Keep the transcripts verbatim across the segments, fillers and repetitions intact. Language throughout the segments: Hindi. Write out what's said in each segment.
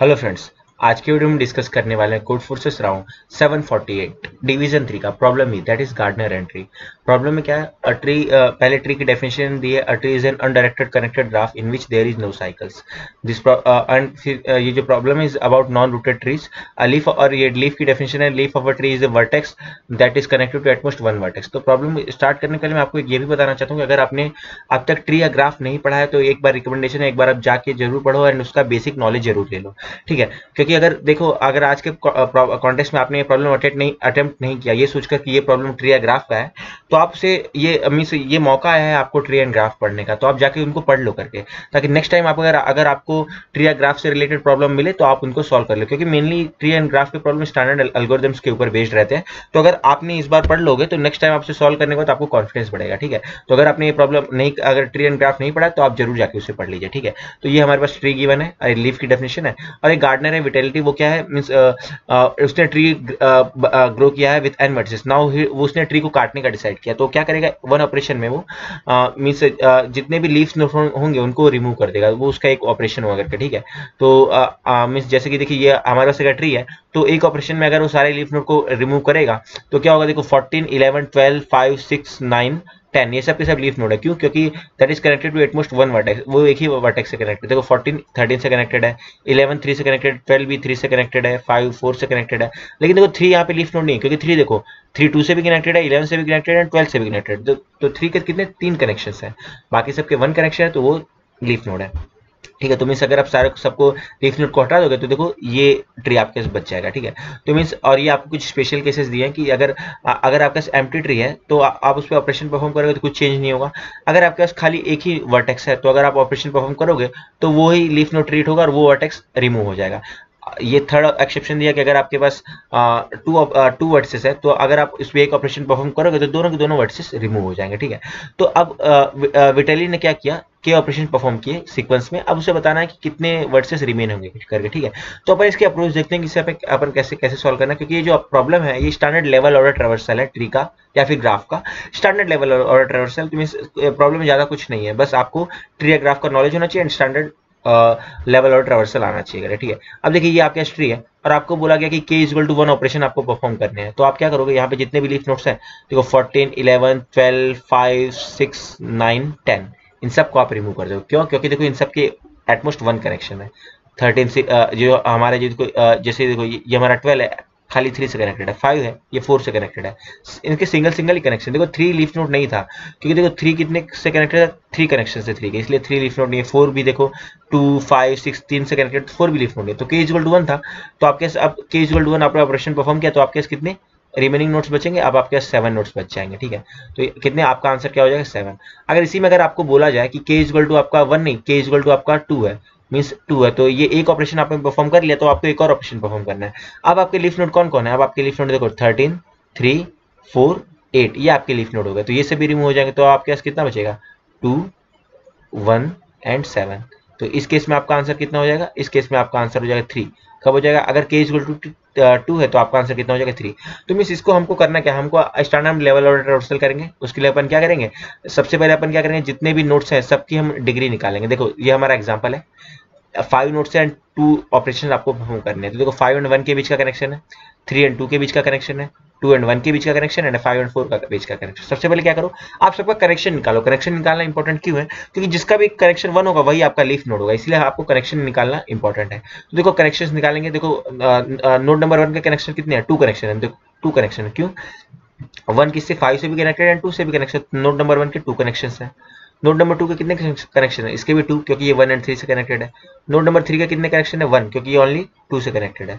हेलो फ्रेंड्स, आज के वीडियो में डिस्कस करने वाले हैं Codeforces round seven forty eight division three का प्रॉब्लम ही that is gardener and tree. Problem में क्या है, अ ट्री uh, पहले ट्री की डेफिनेशन दी है। A tree is an undirected connected graph in which there is no cycles. This and फिर ये जो problem is about non rooted trees. A leaf, और ये लीफ की डेफिनेशन है, leaf of a tree is a vertex that is connected to at most one vertex. तो प्रॉब्लम स्टार्ट करने के लिए मैं आपको ये भी बताना चाहता हूँ कि अगर आपने अब तक ट्री या ग्राफ नहीं पढ़ा है तो एक बार रिकमेंडेशन है, एक बार आप जाके जरूर पढ़ो एंड उसका बेसिक नॉलेज जरूर ले लो, ठीक है। क्योंकि अगर देखो, अगर आज के कॉन्टेक्स्ट में आपने ये प्रॉब्लम अटेम्प्ट नहीं अटेम्प्ट नहीं किया ये सोचकर कि ये प्रॉब्लम ट्री या ग्राफ का है, तो आपसे ये मींस ये मौका है आपको ट्री एंड ग्राफ पढ़ने का, तो आप जाके उनको पढ़ लो करके, ताकि नेक्स्ट टाइम आप अगर अगर आपको ट्री या ग्राफ से रिलेटेड प्रॉब्लम मिले तो आप उनको सॉल्व कर लो। क्योंकि मेनली ट्री एंड ग्राफ के प्रॉब्लम स्टैंडर्ड एल्गोरिथम्स के ऊपर बेस्ड रहते हैं, तो अगर आपने इस बार पढ़ लोगे तो नेक्स्ट टाइम आपसे सॉल्व करने के बाद आपको कॉन्फिडेंस बढ़ेगा, ठीक है। तो अगर आपने ये प्रॉब्लम नहीं, अगर ट्री एंड ग्राफ नहीं पढ़ा तो आप जरूर जाके उसे पढ़ लीजिए, ठीक है। तो ये हमारे पास ट्री गिवन है, लीफ की डेफिनेशन है, और एक गार्डनर है विटेलिटी। वो क्या है मींस उसने ट्री ग्रो किया है विद एन वर्टिसेस। नाउ उसने ट्री को काटने का डिसाइड किया, तो क्या करेगा, वन ऑपरेशन में वो मींस uh, uh, जितने भी लीव्स होंगे उनको रिमूव कर देगा। वो उसका एक ऑपरेशन हुआ करके, ठीक है। तो मींस uh, uh, जैसे कि देखिए ये हमारे पास एक ट्री है, तो एक ऑपरेशन में अगर वो सारे लीफ नोड को रिमूव करेगा तो क्या होगा, देखो fourteen eleven twelve five six nine ten, ये सब के सब लीफ नोड है। क्यों? क्योंकि that is connected to at most one vertex. वो एक ही वर्टेक्स से कनेक्टेड। देखो फोर्टीन थर्टीन से कनेक्टेड है, इलेवन थ्री से कनेक्टेड, ट्वेल्व भी थ्री से कनेक्टेड है, फाइव फोर से कनेक्टेड है, लेकिन देखो थ्री यहाँ पे लीफ नोड नहीं है, क्योंकि थ्री देखो थ्री टू से भी कनेक्टेड है, इलेवन से भी कनेक्टेड है, ट्वेल्व से भी कनेक्टेड है। तो थ्री के कितने तीन कनेक्शन है, बाकी सबके वन कनेक्शन है, तो वो लीफ नोड है, ठीक है। तो मीन्स अगर आप सारे सबको लीफ नोड को हटा दोगे तो देखो ये ट्री आपके पास बच जाएगा, ठीक है। तो मीन्स और ये आपको कुछ स्पेशल केसेस दिए हैं कि अगर आ, अगर आपके पास एम्प्टी ट्री है तो आ, आप उस पर ऑपरेशन परफॉर्म करोगे तो कुछ चेंज नहीं होगा। अगर आपके पास खाली एक ही वर्टेक्स है तो अगर आप ऑपरेशन परफॉर्म करोगे तो वो ही लीफ नोड ट्रीट होगा और वो वर्टेक्स रिमूव हो जाएगा। ये थर्ड एक्सेप्शन दिया कि अगर आपके पास टू टू वर्टिसेस है तो अगर आप इस पर एक ऑपरेशन परफॉर्म करोगे तो दोनों के दोनों वर्टिसेस रिमूव हो जाएंगे, ठीक है। तो अब विटेली ने क्या किया, के ऑपरेशन परफॉर्म किए सीक्वेंस में, अब उसे बताना है कि कितने वर्सेस रिमेन होंगे करके, ठीक है। तो अपन इसके अप्रोच देखते हैं कि इसे अपन कैसे कैसे सॉल्व करना है, क्योंकि ये जो प्रॉब्लम है ये स्टैंडर्ड लेवल ऑर्डर ट्रैवर्सल है ट्री का या फिर ग्राफ का। Standard level order traversal means problem में ज्यादा कुछ नहीं है, बस आपको ट्री या ग्राफ का नॉलेज होना चाहिए एंड स्टैंडर्ड लेवल और ट्रैवर्सल आना चाहिए, ठीक है। अब देखिए ये आपके ट्री है और आपको बोला गया कि k equal to one operation आपको परफॉर्म करने हैं, तो आप क्या करोगे, यहाँ पे जितने भी लीफ नोड्स हैं देखो fourteen eleven twelve five six nine ten, इन सब को आप रिमूव कर दो। क्यों? क्योंकि देखो इन सब के एटमोस्ट वन कनेक्शन है। थर्टीन से जो हमारे जिसको जैसे देखो ये हमारा ट्वेल्व है, खाली थ्री से कनेक्टेड है, फाइव है, ये फोर से कनेक्टेड है, इनके सिंगल सिंगल ही कनेक्शन। देखो थ्री लीफ नोड नहीं था, क्योंकि देखो थ्री कितने से कनेक्टेड है, थ्री कनेक्शन से थ्री के, इसलिए थ्री लीफ नोड नहीं है। फोर भी देखो टू फाइव सिक्स तीन से कनेक्टेड, फोर भी लीफ नोड नहीं है, तो के इक्वल टू वन था, तो आपके अब के इक्वल टू वन आपने ऑपरेशन परफॉर्म किया तो आपके पास कितने रिमेनिंग नोट्स बचेंगे, अब आपके पास सेवन नोट्स बच जाएंगे, ठीक है। तो कितने आपका आंसर क्या हो जाएगा, सेवन। अगर इसी में अगर आपको बोला जाए कि के इक्वल टू आपका वन नहीं, के इक्वल टू आपका टू है, मींस टू है, तो ये एक ऑपरेशन आपने परफॉर्म कर लिया तो आपको एक और ऑपरेशन परफॉर्म करना है। अब आपके लीफ नोड कौन कौन है, अब आपके लीफ नोड देखो थर्टीन थ्री फोर एट, ये आपके लीफ नोड हो गए, तो ये सभी रिमूव हो जाएंगे, तो आपके पास कितना बचेगा, टू वन एंड सेवन। तो इस केस में आपका आंसर कितना हो जाएगा, इस केस में आपका आंसर हो जाएगा थ्री। कब हो जाएगा, अगर के इक्वल टू टू है तो आपका आंसर कितना हो जाएगा, थ्री। तो मींस इसको हमको करना क्या, हमको स्टैंडर्ड लेवल ऑर्डर ट्रैवर्सल करेंगे। उसके लिए अपन क्या करेंगे, सबसे पहले अपन क्या करेंगे, जितने भी नोट्स हैं सबकी हम डिग्री निकालेंगे। देखो ये हमारा एग्जाम्पल है, five nodes and two operation आपको परफॉर्म करने हैं, तो देखो फाइव एंड वन के बीच का कनेक्शन है, थ्री एंड टू के बीच का कनेक्शन है, टू एंड वन के बीच का connection and five and four का बीच का कनेक्शन। सबसे पहले क्या करो, आप सबका कनेक्शन निकालो। कनेक्शन निकालना इंपॉर्टेंट क्यों है, क्योंकि जिसका भी कनेक्शन वन होगा वही आपका लीफ नोड होगा, इसलिए आपको कनेक्शन निकालना इंपॉर्टेंट है। तो देखो कनेक्शन निकालेंगे, देखो नोड नंबर वन के कनेक्शन कितने हैं, टू कनेक्शन है, देखो टू कनेक्शन है, क्यों, वन किससे, फाइव से भी कनेक्टेड एंड टू से भी कनेक्शन। नोड नंबर वन के टू कनेक्शन है, नोड नंबर टू के कितने कनेक्शन है, इसके भी टू, क्योंकि ये वन एंड थ्री से कनेक्टेड है। नोड नंबर थ्री के कितने कनेक्शन है, वन, क्योंकि ये ओनली टू से कनेक्टेड है।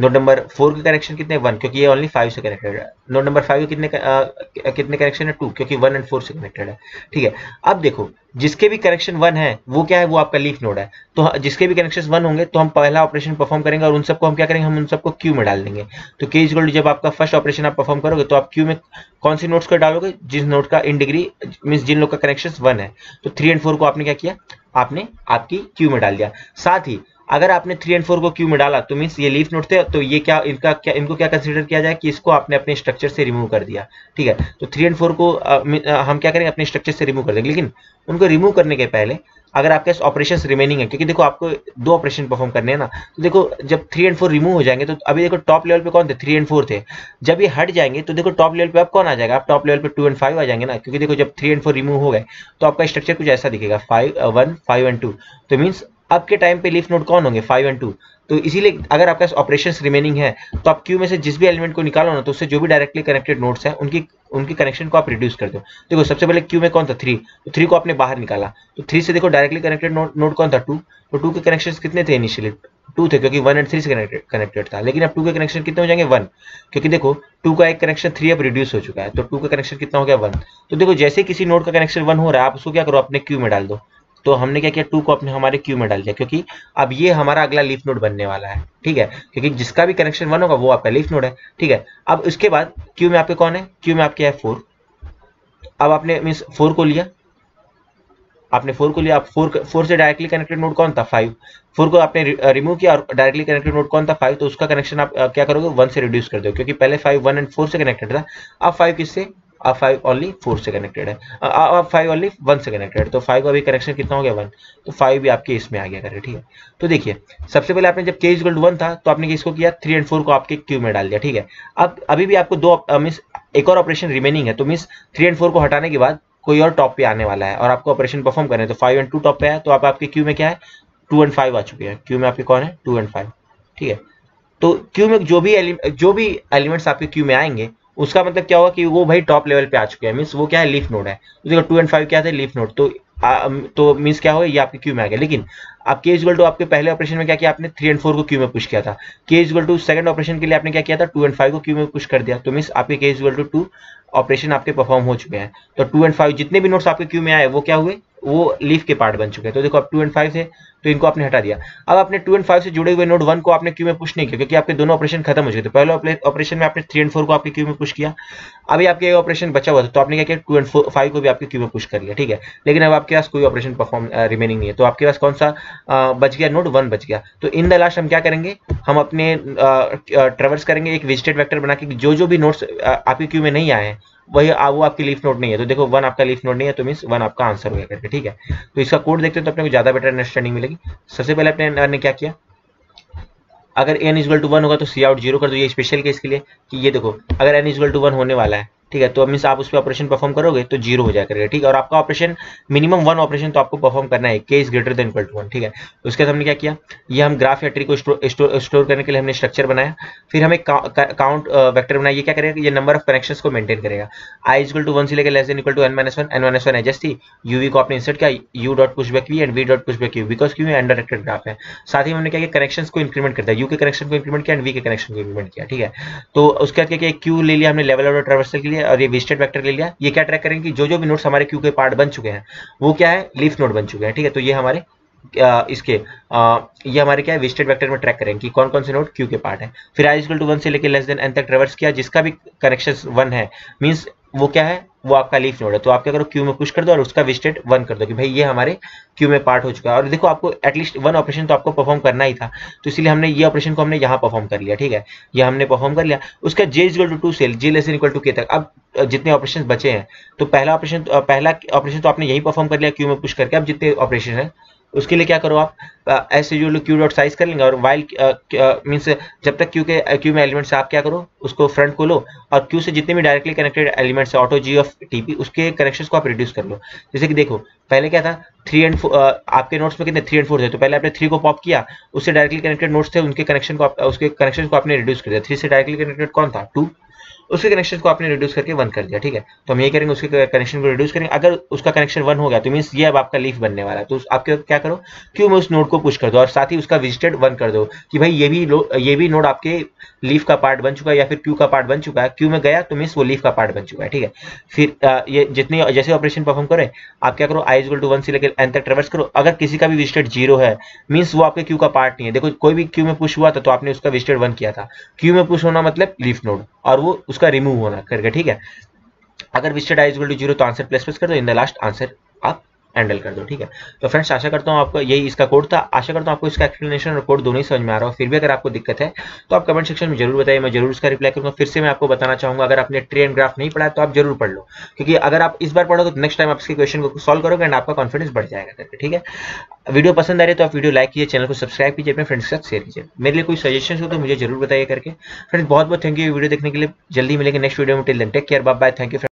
नोड नंबर फोर के कनेक्शन कितने, वन, क्योंकि ये ओनली फाइव से कनेक्टेड है। नोड नंबर फाइव के कितने आ, कितने कनेक्शन है, टू, क्योंकि वन एंड फोर से कनेक्टेड है, ठीक है। अब देखो जिसके भी कनेक्शन वन है वो क्या है, वो आपका लीफ नोड है, तो जिसके भी कनेक्शन वन होंगे तो हम पहला ऑपरेशन परफॉर्म करेंगे और उन सबको हम क्या करेंगे, हम उन सबको क्यू में डाल देंगे। तो के इक्वल टू जब आपका फर्स्ट ऑपरेशन आप परफॉर्म करोगे तो आप क्यू में कौन सी नोट्स को डालोगे, जिस नोट का इन डिग्री मींस जिन लोग का कनेक्शन वन है, तो थ्री एंड फोर को आपने क्या किया, आपने आपकी क्यू में डाल दिया। साथ ही अगर आपने थ्री एंड फोर को क्यू में डाला तो मीन्स ये लीफ नोड थे, तो ये क्या इनका क्या इनको क्या कंसिडर किया जाए कि इसको आपने अपने स्ट्रक्चर से रिमूव कर दिया। ठीक है, तो थ्री एंड फोर को आ, हम क्या करेंगे अपने स्ट्रक्चर से रिमूव कर देंगे। लेकिन उनको रिमूव करने के पहले अगर आपके ऑपरेशंस रिमेनिंग है, क्योंकि देखो आपको दो ऑपरेशन परफॉर्म करने हैं ना, तो देखो जब थ्री एंड फोर रिमूव हो जाएंगे तो अभी देखो टॉप लेवल पे कौन थे, थ्री एंड फोर थे। जब ये हट जाएंगे तो देखो टॉप लेवल पे आप कौन आ जाएगा, आप टॉप लेवल पे टू एंड फाइव आ जाएंगे ना, क्योंकि देखो जब थ्री एंड फोर रिमूव हो गए तो आपका स्ट्रक्चर कुछ ऐसा दिखेगा, five one five and two. तो मीन्स अब के टाइम पे लीफ नोड कौन होंगे, फाइव एंड टू। तो इसीलिए अगर आपके ऑपरेशंस रिमेनिंग है तो आप क्यू में से जिस भी एलिमेंट को निकालो ना, तो उससे जो भी डायरेक्टली कनेक्टेड नोड्स हैं उनकी उनकी कनेक्शन को आप रिड्यूस कर दो। देखो सबसे पहले क्यू में कौन था, थ्री, तो थ्री को आपने बाहर निकाला, तो थ्री से देखो डायरेक्टली कनेक्टेड नोड नोड कौन था, टू। तो टू के कनेक्शन कितने थे, इनिशियली टू थे, क्योंकि वन एंड थ्री से कनेक्टेड था। लेकिन अब टू के कनेक्शन कितने हो जाएंगे, वन, क्योंकि देखो टू का एक कनेक्शन थ्री अब रिड्यूस हो चुका है, तो टू का कनेक्शन कितना हो गया, वन। तो देखो जैसे किसी नोड का कनेक्शन वन हो रहा है आप उसको क्या करो, अपने क्यू में डाल दो। तो हमने क्या किया, टू को अपने हमारे क्यू में डाल दिया, क्योंकि अब ये हमारा अगला लीफ नोड बनने वाला है। ठीक है, क्योंकि जिसका भी कनेक्शन वन होगा वो आपका लीफ नोड है। ठीक है, अब उसके बाद क्यू में आपके कौन है, क्यू में आपके है फोर। अब आपने मीन्स फोर को लिया, आपने फोर को लिया, आप फोर फोर से डायरेक्टली कनेक्टेड नोड कौन था, फाइव। फोर को आपने रिमूव किया और डायरेक्टली कनेक्टेड नोड कौन था, फाइव। तो उसका कनेक्शन आप क्या करोगे, वन से रिड्यूस कर दो, क्योंकि पहले फाइव वन एंड फोर से कनेक्टेड था, अब फाइव किससे, अब फाइव ओनली फोर से कनेक्टेड है, अब फाइव ओनली वन से कनेक्टेड है। तो फाइव का भी कनेक्शन कितना हो गया, वन। तो फाइव भी आपके इसमें आ गया करे। ठीक है, तो देखिए सबसे पहले आपने जब के इज इक्वल टू वन था तो आपने इसको किया, थ्री एंड फोर को आपके क्यू में डाल दिया। ठीक है, अब अभी भी आपको दो मीन्स एक और ऑपरेशन रिमेनिंग है, तो मीन्स थ्री एंड फोर को हटाने के बाद कोई और टॉप पे आने वाला है और आपको ऑपरेशन परफॉर्म करना है। तो फाइव एंड टू टॉप पे है, तो आप आपके क्यू में क्या है, टू एंड फाइव आ चुके हैं। क्यू में आपके कौन है, टू एंड फाइव। ठीक है, तो क्यू में जो भी जो भी एलिमेंट्स आपके क्यू में आएंगे उसका मतलब क्या होगा कि वो भाई टॉप लेवल पे आ चुके हैं, मींस वो क्या है, लीफ नोड है। तो देखो टू एंड फाइव क्या थे, लीफ नोड। तो आ, तो मींस क्या होगा, ये आपके क्यू में आ गया। लेकिन आप के इक्वल टू आपके पहले ऑपरेशन में क्या किया, आपने थ्री एंड फोर को क्यू में पुश किया था। के इक्वल टू सेकंड ऑपरेशन के लिए आपने क्या किया था, टू एंड फाइव को क्यू में पुश कर दिया। तो मींस आपके k equal to two operation आपके परफॉर्म हो चुके हैं। तो टू एंड फाइव जितने भी नोट्स आपके क्यू में आए वो क्या हुए, वो लीफ के पार्ट बन चुके हैं। तो देखो आप टू एंड फाइव थे तो इनको आपने हटा दिया। अब आपने टू एंड फाइव से जुड़े हुए नोड वन को आपने क्यू में पुश नहीं किया, क्योंकि आपके दोनों ऑपरेशन खत्म हो चुके थे। पहले ऑपरेशन में आपने थ्री एंड फोर को आपके क्यू में पुश किया, अभी आपके ऑपरेशन बचा हुआ था तो आपने क्या किया, टू एंड फाइव को भी आपके क्यू में पुश कर लिया। ठीक है, लेकिन अब आपके पास कोई ऑपरेशन परफॉर्म रिमेनिंग नहीं है, तो आपके पास कौन सा आ, बच गया, नोड वन बच गया। तो इन द लास्ट हम क्या करेंगे, हम अपने ट्रेवर्स करेंगे एक विजिटेड वेक्टर बना के, जो जो भी नोड्स आपके क्यू में नहीं आए वही वो आपकी लीफ नोड नहीं है। तो देखो वन आपका लीफ नोड नहीं है, तो मींस वन आपका आंसर हो गया करके। ठीक है, तो इसका कोड देखते हैं तो अपने को ज्यादा बेटर अंडरस्टैंडिंग मिलेगी। सबसे पहले अपने ने क्या किया, अगर एन इजल टू वन होगा तो सी आउट जीरो कर दो, ये स्पेशल केस के लिए कि ये देखो अगर एन इजल टू वन होने वाला है। ठीक है, तो मींस आप उस पर ऑपरेशन परफॉर्म करोगे तो जीरो हो जाएगा करेगा। ठीक है, और आपका ऑपरेशन मिनिमम वन ऑपरेशन तो आपको परफॉर्म करना है, k is greater than equal to one. ठीक है, उसके बाद हमने क्या किया, ये हम ग्राफ या ट्री को स्टोर करने के लिए हमने स्ट्रक्चर बनाया, फिर हमें काउंट वेक्टर बनाया। ये क्या करेगा, ये नंबर ऑफ कनेक्शंस को मेंटेन करेगा। आई इजल टू वन से लेकर less than equal to n minus one, n minus one edges थी, यूवी को आपने इंसर्ट किया, u dot push back v and v dot push back u, because क्यों अनडायरेक्टेड ग्राफ है। साथ ही हमने क्या किया, कनेक्शंस को इंक्रीमेंट करता है, यू के कनेक्शन को इंक्रीमेंट किया एंड वी के कनेक्शन को इंक्रीमेंट किया। ठीक है, तो उसके बाद क्या क्यू ले लिया हमने लेवल ऑफ ट्रैवर्सल के लिए और ये विजिटेड वेक्टर ले लिया। ये क्या ट्रैक करेंगे कि जो जो भी नोड्स हमारे क्यू के पार्ट बन चुके हैं वो क्या है, लीफ नोड बन चुके हैं। ठीक है, तो ये हमारे इसके ये हमारे क्या है, विजिटेड वेक्टर में ट्रैक करेंगे कि कौन कौन से नोड क्यू के पार्ट हैं। फिर आई इक्वल टू वन से लेकर लेस देन एन तक ट्रैवर्स किया, जिसका भी कनेक्शन वन है मींस वो क्या है, वो आपका लीफ नोड है। तो आप क्या करो, क्यू में पुश कर दो और उसका विजिटेड वन कर दो कि भाई ये हमारे क्यू में पार्ट हो चुका है। और देखो आपको एटलीस्ट वन ऑपरेशन तो आपको परफॉर्म करना ही था, तो इसलिए हमने ये ऑपरेशन को हमने यहाँ परफॉर्म कर लिया। ठीक है, ये हमने परफॉर्म कर लिया। उसका j equal to two cell, j less than equal to k तक अब जितने ऑपरेशन बचे हैं, तो पहला ऑपरेशन पहला ऑपरेशन तो आपने यही परफॉर्म कर लिया क्यू में पुश करके। अब जितने ऑपरेशन है उसके लिए क्या करो, आप s equal to queue dot size कर लेंगे और वाइल मीन्स जब तक क्यू के क्यू में एलिमेंट्स आप क्या करो, उसको फ्रंट को लो और क्यू से जितने भी डायरेक्टली कनेक्टेड एलिमेंट्स है ऑटो जी ऑफ टीपी उसके कनेक्शंस को आप रिड्यूस कर लो। जैसे कि देखो पहले क्या था, थ्री एंड फोर आपके नोट्स में कितने थ्री एंड फोर थे, तो पहले आपने थ्री को पॉप किया, उससे डायरेक्टली कनेक्टेड नोट्स थे उनके कनेक्शन को आप उसके कनेक्शन को आपने रिड्यूस कर दिया। थ्री से डायरेक्टली कनेक्टेड कौन था, टू, उसके कनेक्शन को आपने रिड्यूस करके वन कर दिया। ठीक है, तो हम ये करेंगे, उसके कनेक्शन को रिड्यूस करेंगे। अगर उसका कनेक्शन वन हो गया तो मींस ये अब आपका लीफ बनने वाला है। तो आपके क्या करो, क्यू में उस नोड को पुश कर दो और साथ ही उसका विजिटेड वन कर दो कि भाई ये भी ये भी नोड आपके लीफ का पार्ट बन चुका है या फिर क्यू का पार्ट बन चुका है। क्यू में गया तो मींस वो लीफ का पार्ट बन चुका है। ठीक है, फिर आ, ये जितने जैसे ऑपरेशन परफॉर्म करें आप क्या करो, आई इक्वल टू वन से लेकर एन तक ट्रैवर्स करो। अगर किसी का भी विजिटेड जीरो है मींस वो आपके क्यू का पार्ट नहीं है। देखो कोई भी क्यू में पुश हुआ था तो आपने उसका विजिटेड वन किया था। क्यू में पुश होना मतलब लीफ नोड और वो उसका रिमूव होना करके। ठीक है, अगर visited i equal to zero तो आंसर प्लस प्लस कर दो। इन द लास्ट आंसर आप हैंडल कर दो। ठीक है, तो फ्रेंड्स आशा करता हूँ आपको यही इसका कोड था। आशा करता हूँ आपको इसका एक्सप्लेनेशन और कोड दोनों ही समझ में आ रहा हो। फिर भी अगर आपको दिक्कत है तो आप कमेंट सेक्शन में जरूर बताइए, मैं जरूर इसका रिप्लाई करूँगा। फिर से मैं आपको बताना चाहूँगा, अगर आपने ट्री एंड ग्राफ नहीं पढ़ा तो आप जरूर पढ़ लो, क्योंकि अगर आप इस बार पढ़ो तो नेक्स्ट टाइम आप इसके क्वेश्चन को सॉल्व करोगे एंड आपका कॉन्फिडेंस बढ़ जाएगा करके। ठीक है, वीडियो पसंद आ रही है तो आप वीडियो लाइक कीजिए, चैनल को सब्सक्राइब कीजिए, अपने फ्रेंड्स के साथ शेयर कीजिए। मेरे लिए कोई सजेशन हो तो मुझे जरूर बताइए करके। फ्रेंड्स बहुत बहुत थैंक यू वीडियो देखने के लिए। जल्दी मिलेंगे नेक्स्ट वीडियो में। Till then take care, bye bye, thank you.